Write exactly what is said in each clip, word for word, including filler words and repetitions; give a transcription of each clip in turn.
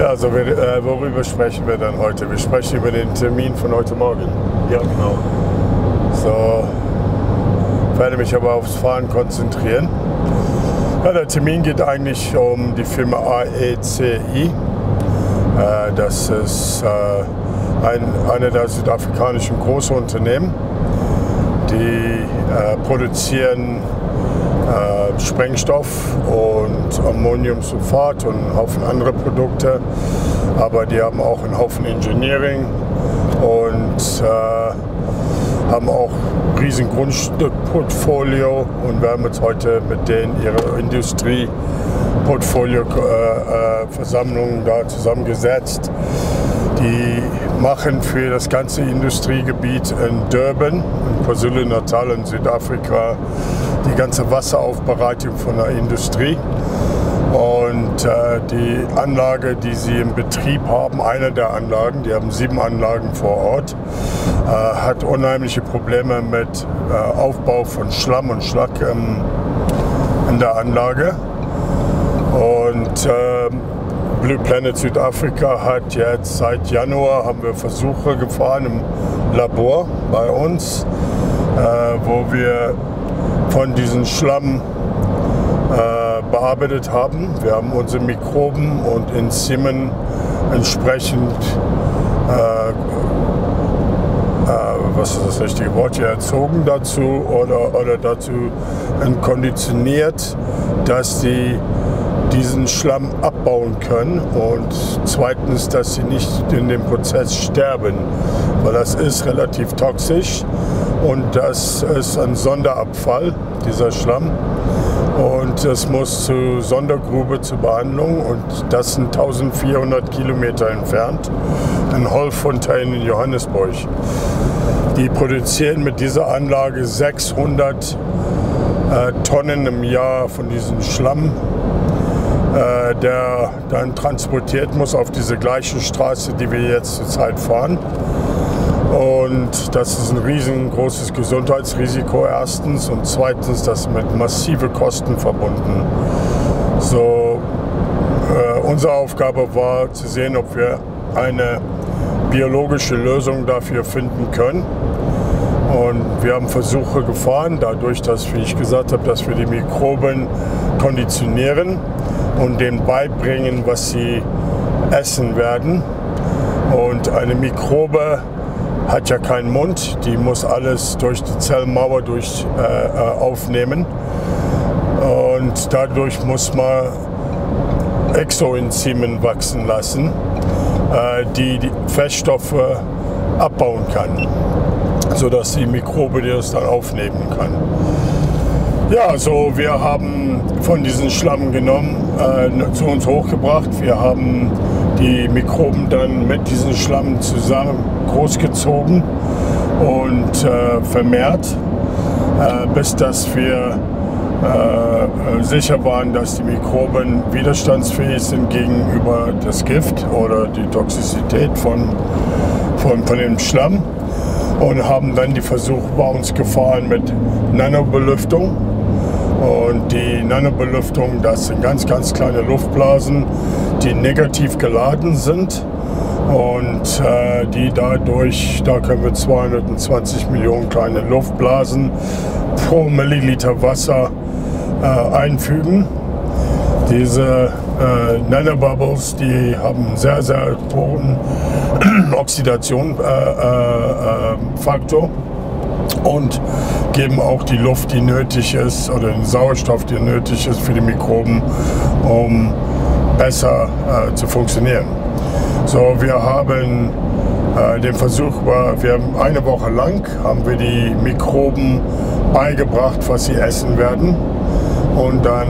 Ja, also wir, äh, worüber sprechen wir dann heute? Wir sprechen über den Termin von heute Morgen. Ja, genau. So, ich werde mich aber aufs Fahren konzentrieren. Ja, der Termin geht eigentlich um die Firma A E C I. Äh, das ist äh, ein, eine der südafrikanischen großen Unternehmen, die äh, produzieren äh, Sprengstoff und Ammoniumsulfat und einen Haufen andere Produkte. Aber die haben auch einen Haufen Engineering und äh, haben auch riesen Grundstückportfolio, und wir haben jetzt heute mit denen ihre Industrieportfolio-Versammlung da zusammengesetzt. Die machen für das ganze Industriegebiet in Durban, in KwaZulu Natal in Südafrika, die ganze Wasseraufbereitung von der Industrie. Und äh, die Anlage, die sie im Betrieb haben, eine der Anlagen, die haben sieben Anlagen vor Ort, äh, hat unheimliche Probleme mit äh, Aufbau von Schlamm und Schlack ähm, in der Anlage. Und äh, Blue Planet Südafrika hat jetzt seit Januar, haben wir Versuche gefahren im Labor bei uns, äh, wo wir von diesen Schlamm bearbeitet haben. Wir haben unsere Mikroben und Enzymen entsprechend, äh, äh, was ist das richtige Wort hier, erzogen dazu oder, oder dazu konditioniert, dass sie diesen Schlamm abbauen können, und zweitens, dass sie nicht in dem Prozess sterben, weil das ist relativ toxisch und das ist ein Sonderabfall, dieser Schlamm. Und es muss zur Sondergrube zur Behandlung, und das sind eintausendvierhundert Kilometer entfernt in Holfontein in Johannesburg. Die produzieren mit dieser Anlage sechshundert äh, Tonnen im Jahr von diesem Schlamm, äh, der dann transportiert muss auf diese gleiche Straße, die wir jetzt zurzeit fahren. Und das ist ein riesengroßes Gesundheitsrisiko erstens, und zweitens das mit massiven Kosten verbunden. So, äh, unsere Aufgabe war zu sehen, ob wir eine biologische Lösung dafür finden können. Und wir haben Versuche gefahren, dadurch, dass, wie ich gesagt habe, dass wir die Mikroben konditionieren und denen beibringen, was sie essen werden. Und eine Mikrobe hat ja keinen Mund, die muss alles durch die Zellmauer durch, äh, aufnehmen, und dadurch muss man Exoenzymen wachsen lassen, äh, die die Feststoffe abbauen kann, sodass die Mikrobe das dann aufnehmen kann. Ja, also wir haben von diesem Schlamm genommen, äh, zu uns hochgebracht. Wir haben die Mikroben dann mit diesem Schlamm zusammen großgezogen und äh, vermehrt, äh, bis dass wir äh, sicher waren, dass die Mikroben widerstandsfähig sind gegenüber das Gift oder die Toxizität von, von, von dem Schlamm, und haben dann die Versuche bei uns gefahren mit Nanobelüftung. Und die Nanobelüftung, das sind ganz, ganz kleine Luftblasen, die negativ geladen sind, und äh, die dadurch, da können wir zweihundertzwanzig Millionen kleine Luftblasen pro Milliliter Wasser äh, einfügen. Diese äh, Nanobubbles, die haben sehr, sehr hohen Oxidationsfaktor. Äh, äh, und geben auch die Luft, die nötig ist, oder den Sauerstoff, der nötig ist für die Mikroben, um besser äh, zu funktionieren. So, wir haben äh, den Versuch, wir haben eine Woche lang haben wir die Mikroben beigebracht, was sie essen werden, und dann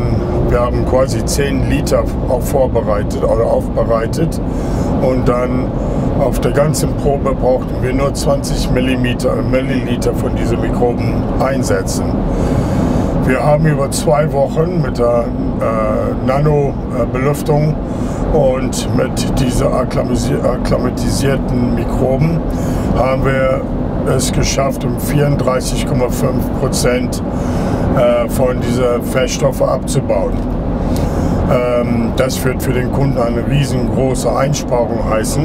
wir haben quasi zehn Liter auch vorbereitet oder aufbereitet, und dann auf der ganzen Probe brauchten wir nur zwanzig Milliliter von diesen Mikroben einsetzen. Wir haben über zwei Wochen mit der äh, Nanobelüftung und mit diesen akklimatisierten Mikroben haben wir es geschafft, um vierunddreißig Komma fünf Prozent äh, von diesen Feststoffen abzubauen. Das wird für den Kunden eine riesengroße Einsparung heißen,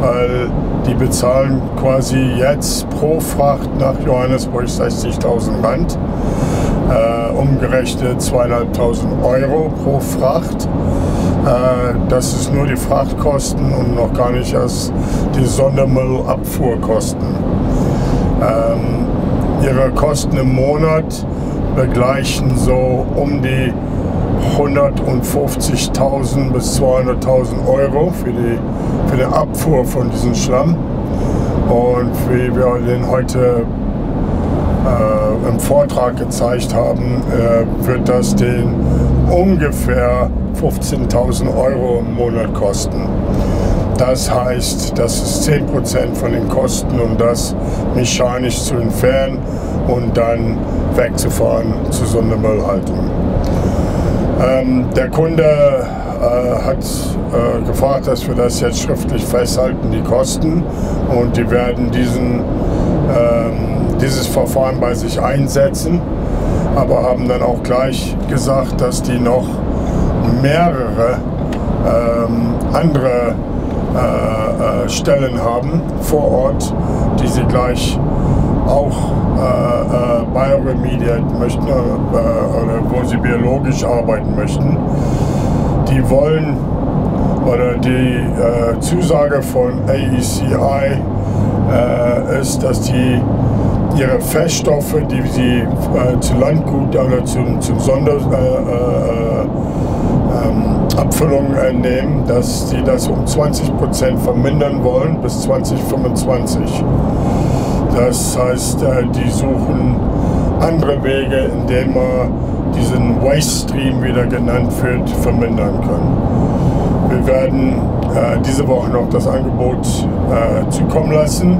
weil die bezahlen quasi jetzt pro Fracht nach Johannesburg sechzigtausend Rand, umgerechnet zweitausendfünfhundert Euro pro Fracht. Das ist nur die Frachtkosten und noch gar nicht erst die Sondermüllabfuhrkosten. Ihre Kosten im Monat begleichen so um die hundertfünfzigtausend bis zweihunderttausend Euro für, die, für den Abfuhr von diesem Schlamm. Und wie wir den heute äh, im Vortrag gezeigt haben, äh, wird das den ungefähr fünfzehntausend Euro im Monat kosten. Das heißt, das ist zehn Prozent von den Kosten, um das mechanisch zu entfernen und dann wegzufahren zur Sondermüllhaltung. Ähm, der Kunde äh, hat äh, gefragt, dass wir das jetzt schriftlich festhalten, die Kosten, und die werden diesen, ähm, dieses Verfahren bei sich einsetzen, aber haben dann auch gleich gesagt, dass die noch mehrere ähm, andere äh, äh, Stellen haben vor Ort, die sie gleich auch äh, äh, bioremediat möchten äh, oder wo sie biologisch arbeiten möchten. Die wollen, oder die äh, Zusage von A E C I äh, ist, dass die ihre Feststoffe, die sie äh, zu Landgut oder zum, zum Sonder äh, äh, Abfüllung entnehmen, dass sie das um zwanzig Prozent vermindern wollen bis zweitausendfünfundzwanzig. Das heißt, die suchen andere Wege, indem man diesen Waste Stream, wie der genannt wird, vermindern kann. Wir werden diese Woche noch das Angebot zukommen lassen,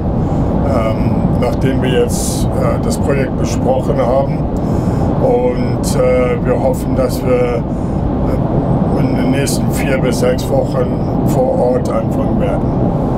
nachdem wir jetzt das Projekt besprochen haben. Und wir hoffen, dass wir in den nächsten vier bis sechs Wochen vor Ort anfangen werden.